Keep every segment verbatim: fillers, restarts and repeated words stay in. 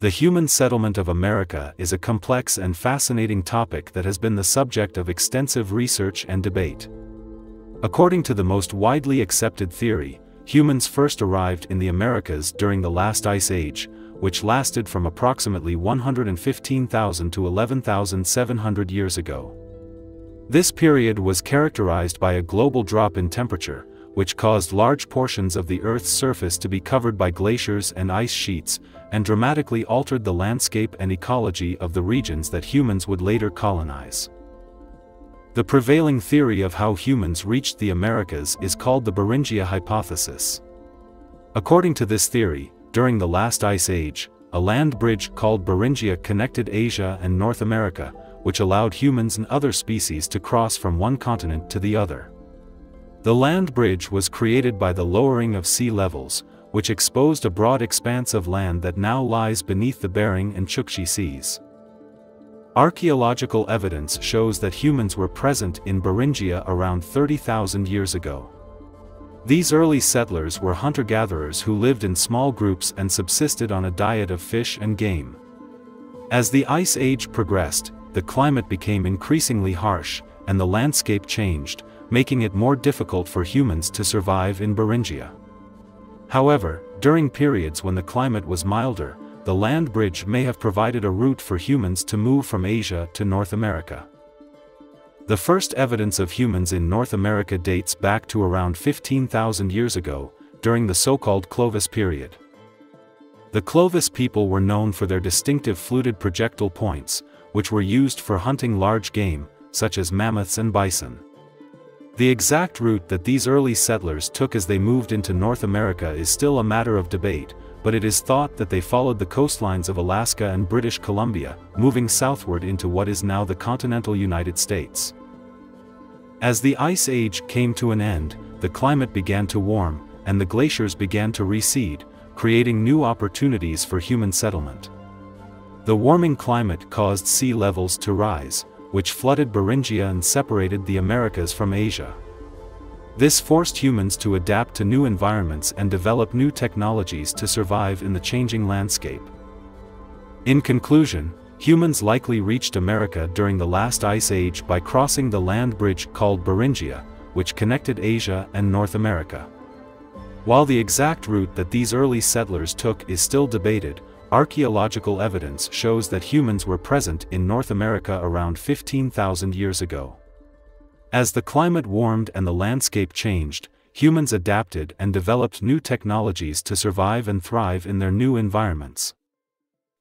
The human settlement of America is a complex and fascinating topic that has been the subject of extensive research and debate. According to the most widely accepted theory, humans first arrived in the Americas during the last ice age, which lasted from approximately one hundred fifteen thousand to eleven thousand seven hundred years ago. This period was characterized by a global drop in temperature, which caused large portions of the Earth's surface to be covered by glaciers and ice sheets, and dramatically altered the landscape and ecology of the regions that humans would later colonize. The prevailing theory of how humans reached the Americas is called the Beringia hypothesis. According to this theory, during the last ice age, a land bridge called Beringia connected Asia and North America, which allowed humans and other species to cross from one continent to the other. The land bridge was created by the lowering of sea levels, which exposed a broad expanse of land that now lies beneath the Bering and Chukchi seas. Archaeological evidence shows that humans were present in Beringia around thirty thousand years ago. These early settlers were hunter-gatherers who lived in small groups and subsisted on a diet of fish and game. As the Ice Age progressed, the climate became increasingly harsh, and the landscape changed, making it more difficult for humans to survive in Beringia. However, during periods when the climate was milder, the land bridge may have provided a route for humans to move from Asia to North America. The first evidence of humans in North America dates back to around fifteen thousand years ago, during the so-called Clovis period. The Clovis people were known for their distinctive fluted projectile points, which were used for hunting large game, such as mammoths and bison. The exact route that these early settlers took as they moved into North America is still a matter of debate, but it is thought that they followed the coastlines of Alaska and British Columbia, moving southward into what is now the continental United States. As the Ice Age came to an end, the climate began to warm, and the glaciers began to recede, creating new opportunities for human settlement. The warming climate caused sea levels to rise, which flooded Beringia and separated the Americas from Asia. This forced humans to adapt to new environments and develop new technologies to survive in the changing landscape. In conclusion, humans likely reached America during the last ice age by crossing the land bridge called Beringia, which connected Asia and North America. While the exact route that these early settlers took is still debated, archaeological evidence shows that humans were present in North America around fifteen thousand years ago. As the climate warmed and the landscape changed, humans adapted and developed new technologies to survive and thrive in their new environments.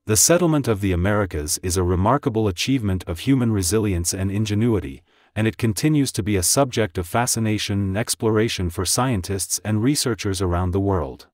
The settlement of the Americas is a remarkable achievement of human resilience and ingenuity, and it continues to be a subject of fascination and exploration for scientists and researchers around the world.